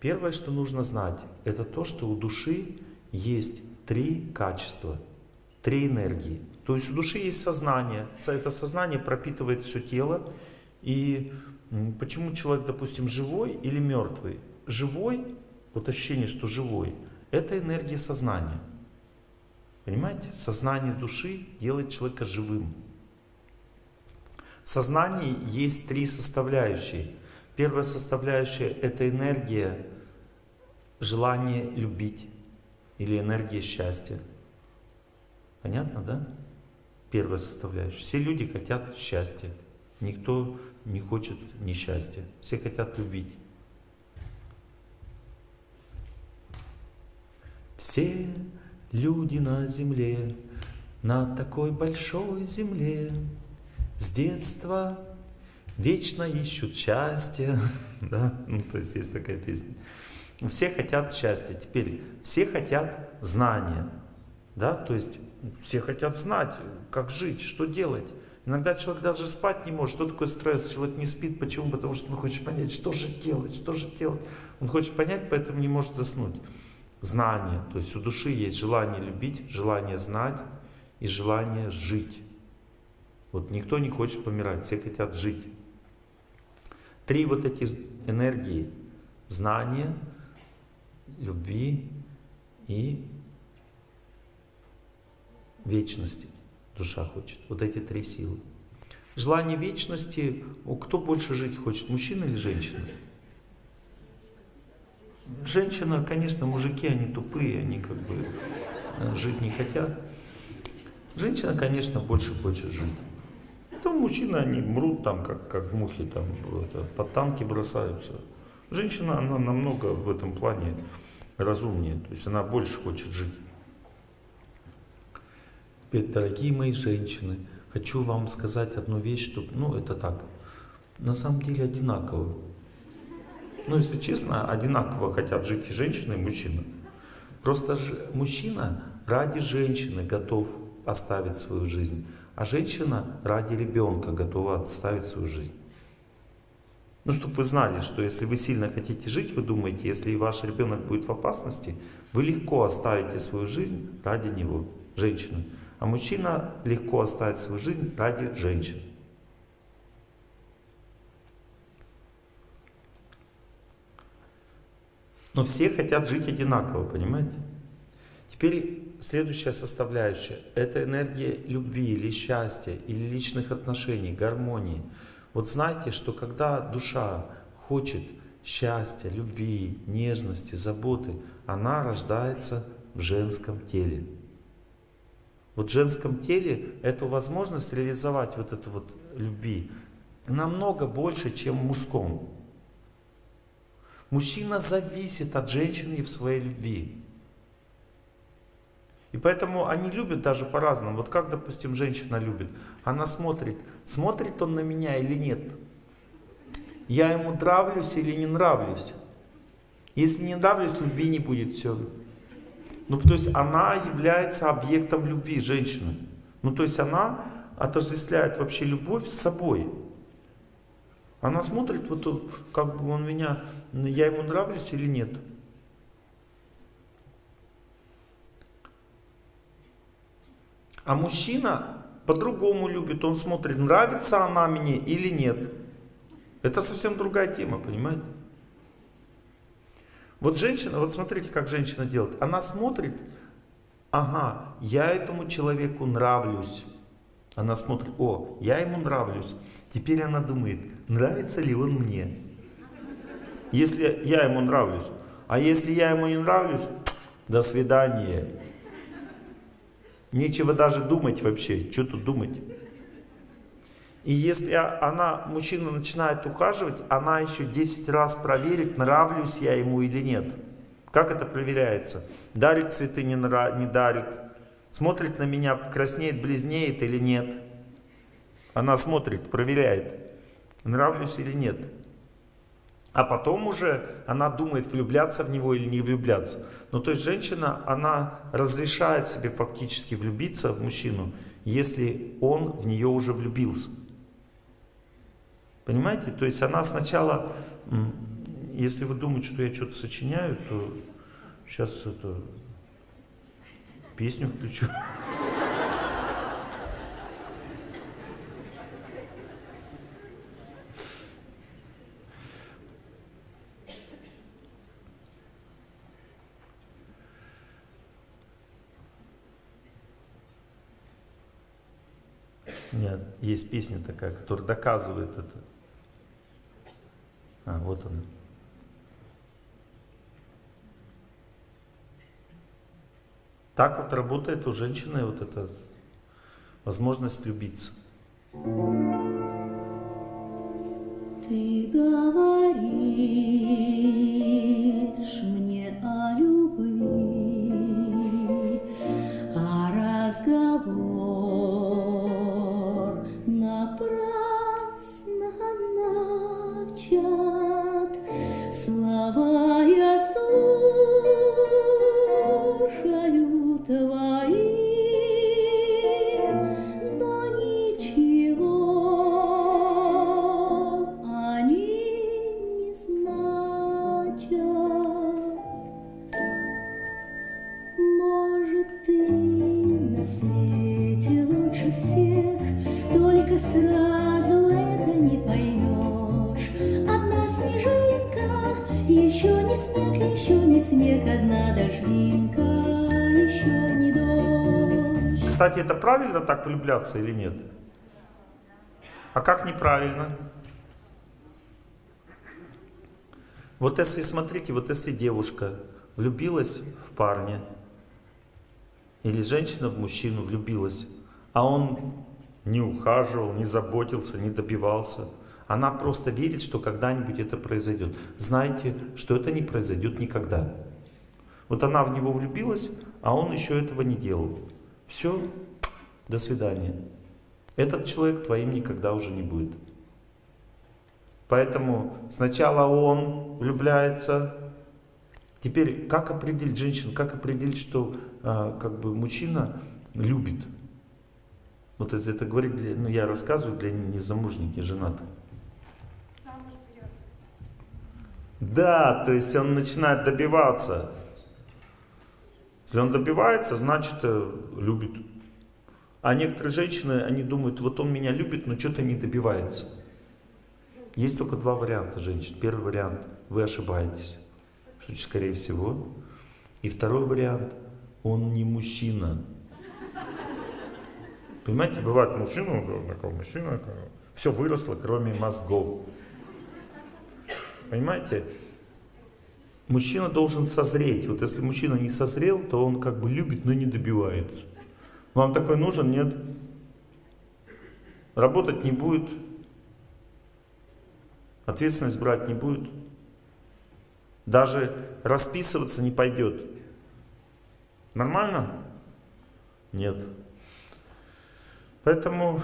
Первое, что нужно знать, это то, что у души есть три качества, три энергии. То есть у души есть сознание, это сознание пропитывает все тело. И почему человек, допустим, живой или мертвый? Живой, вот ощущение, что живой, это энергия сознания. Понимаете? Сознание души делает человека живым. В сознании есть три составляющие. Первая составляющая — это энергия желания любить или энергия счастья. Понятно, да? Первая составляющая. Все люди хотят счастья. Никто не хочет несчастья. Все хотят любить. Все люди на земле, на такой большой земле, с детства вечно ищут счастье. Да? Ну, то есть есть такая песня. Все хотят счастья. Теперь все хотят знания. Да? То есть все хотят знать, как жить, что делать. Иногда человек даже спать не может. Что такое стресс? Человек не спит. Почему? Потому что он хочет понять, что же делать, что же делать. Он хочет понять, поэтому не может заснуть. Знание. То есть у души есть желание любить, желание знать и желание жить. Вот никто не хочет помирать, все хотят жить. Три вот эти энергии: знания, любви и вечности. Душа хочет. Вот эти три силы. Желание вечности. Кто больше жить хочет, мужчина или женщина? Женщина, конечно, мужики, они тупые, они как бы жить не хотят. Женщина, конечно, больше хочет жить. Там мужчины, они мрут там, как мухи, там, под танки бросаются. Женщина, она намного в этом плане разумнее, то есть она больше хочет жить. Теперь, дорогие мои женщины, хочу вам сказать одну вещь, что, ну, это так, на самом деле одинаково. Ну, если честно, одинаково хотят жить и женщина, и мужчина. Просто мужчина ради женщины готов оставить свою жизнь, а женщина ради ребенка готова оставить свою жизнь. Ну, чтобы вы знали, что если вы сильно хотите жить, вы думаете, если ваш ребенок будет в опасности, вы легко оставите свою жизнь ради него, женщины. А мужчина легко оставит свою жизнь ради женщин. Но все хотят жить одинаково, понимаете? Теперь следующая составляющая – это энергия любви или счастья, или личных отношений, гармонии. Вот знаете, что когда душа хочет счастья, любви, нежности, заботы, она рождается в женском теле. Вот в женском теле эту возможность реализовать вот эту вот любви намного больше, чем в мужском. Мужчина зависит от женщины в своей любви. И поэтому они любят даже по-разному. Вот как, допустим, женщина любит. Она смотрит, смотрит он на меня или нет. Я ему нравлюсь или не нравлюсь. Если не нравлюсь, любви не будет, все. Ну, то есть она является объектом любви, женщины. Ну, то есть она отождествляет вообще любовь с собой. Она смотрит, вот как бы он меня, я ему нравлюсь или нет. А мужчина по-другому любит, он смотрит, нравится она мне или нет. Это совсем другая тема, понимаете? Вот женщина, вот смотрите, как женщина делает. Она смотрит, ага, я этому человеку нравлюсь. Она смотрит, о, я ему нравлюсь. Теперь она думает, нравится ли он мне. Если я ему нравлюсь, а если я ему не нравлюсь, до свидания. Нечего даже думать вообще, что тут думать. И если она, мужчина начинает ухаживать, она еще 10 раз проверит, нравлюсь я ему или нет. Как это проверяется? Дарит цветы, не дарит. Смотрит на меня, краснеет, бледнеет или нет. Она смотрит, проверяет, нравлюсь или нет. А потом уже она думает, влюбляться в него или не влюбляться. Ну, то есть женщина, она разрешает себе фактически влюбиться в мужчину, если он в нее уже влюбился. Понимаете? То есть она сначала Если вы думаете, что я что-то сочиняю, то сейчас это песню включу. У меня есть песня такая, которая доказывает это. А, вот она. Так вот работает у женщины вот эта возможность любиться. Ты говоришь мне о любви, а разговор напрасно начат. Слова я слушаю твои, но ничего они не значат. Может, ты на свете лучше всех, только сразу это не поймешь. Одна снежинка, еще не снег, еще не снег, одна дождинка. Кстати, это правильно так влюбляться или нет? А как неправильно? Вот если, смотрите, вот если девушка влюбилась в парня, или женщина в мужчину влюбилась, а он не ухаживал, не заботился, не добивался, она просто верит, что когда-нибудь это произойдет. Знаете, что это не произойдет никогда. Вот она в него влюбилась, а он еще этого не делал. Все, до свидания. Этот человек твоим никогда уже не будет. Поэтому сначала он влюбляется. Теперь как определить женщину, как определить, что как бы мужчина любит? Вот если это говорит, ну, я рассказываю для незамужних, не женатых. Да, то есть он начинает добиваться. Если он добивается, значит, любит. А некоторые женщины, они думают, вот он меня любит, но что-то не добивается. Есть только два варианта женщин. Первый вариант, вы ошибаетесь, что, скорее всего. И второй вариант, он не мужчина. Понимаете, бывает мужчина, такой мужчина, все выросло, кроме мозгов. Понимаете? Мужчина должен созреть. Вот если мужчина не созрел, то он как бы любит, но не добивается. Вам такой нужен? Нет. Работать не будет. Ответственность брать не будет. Даже расписываться не пойдет. Нормально? Нет. Поэтому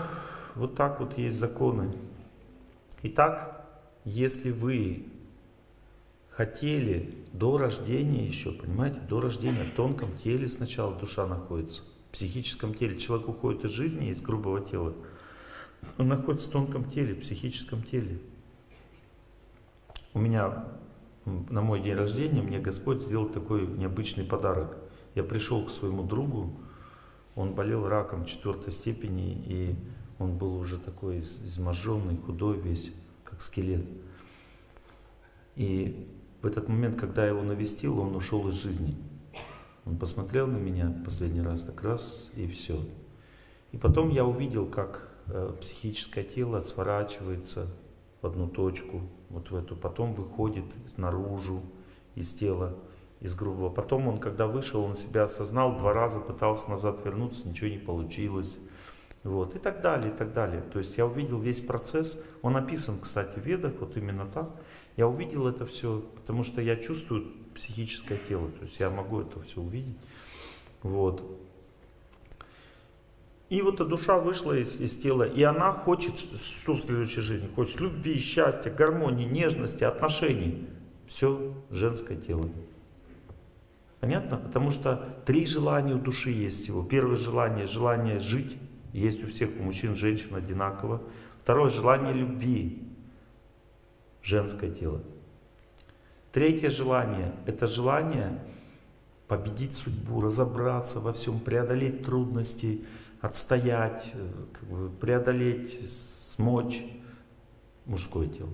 вот так вот есть законы. Итак, если вы хотели до рождения еще, понимаете, до рождения в тонком теле сначала душа находится, в психическом теле. Человек уходит из жизни, из грубого тела. Он находится в тонком теле, в психическом теле. У меня на мой день рождения мне Господь сделал такой необычный подарок. Я пришел к своему другу, он болел раком 4-й степени, и он был уже такой изможденный, худой весь, как скелет. И в этот момент, когда я его навестил, он ушел из жизни. Он посмотрел на меня последний раз, так раз, и все. И потом я увидел, как психическое тело сворачивается в одну точку, вот в эту, потом выходит наружу из тела, из грубого. Потом он, когда вышел, он себя осознал, 2 раза пытался назад вернуться, ничего не получилось. Вот, и так далее, и так далее. То есть я увидел весь процесс, он описан, кстати, в ведах, вот именно так. Я увидел это все, потому что я чувствую психическое тело, то есть я могу это все увидеть. Вот. И вот эта душа вышла из тела, и она хочет, что в следующей жизни? Хочет любви, счастья, гармонии, нежности, отношений. Все женское тело. Понятно? Потому что 3 желания у души есть всего. Первое желание, желание жить. Есть у всех, у мужчин, женщин одинаково. Второе желание любви. Женское тело. Третье желание – это желание победить судьбу, разобраться во всем, преодолеть трудности, отстоять, преодолеть, смочь мужское тело.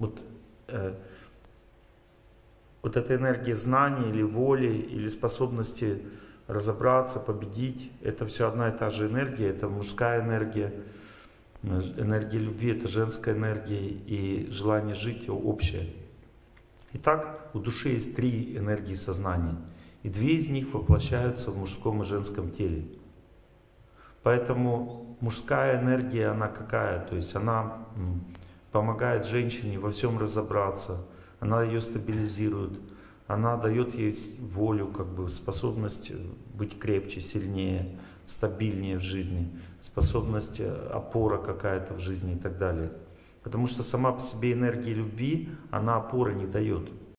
Вот эта энергия знаний или воли, или способности разобраться, победить – это все одна и та же энергия, это мужская энергия. Энергия любви – это женская энергия, и желание жить общее. Итак, у души есть три энергии сознания, и две из них воплощаются в мужском и женском теле. Поэтому мужская энергия, она какая? То есть она помогает женщине во всем разобраться, она ее стабилизирует, она дает ей волю, способность быть крепче, сильнее, стабильнее в жизни, способность, опора какая-то в жизни и так далее. Потому что сама по себе энергия любви, она опоры не дает.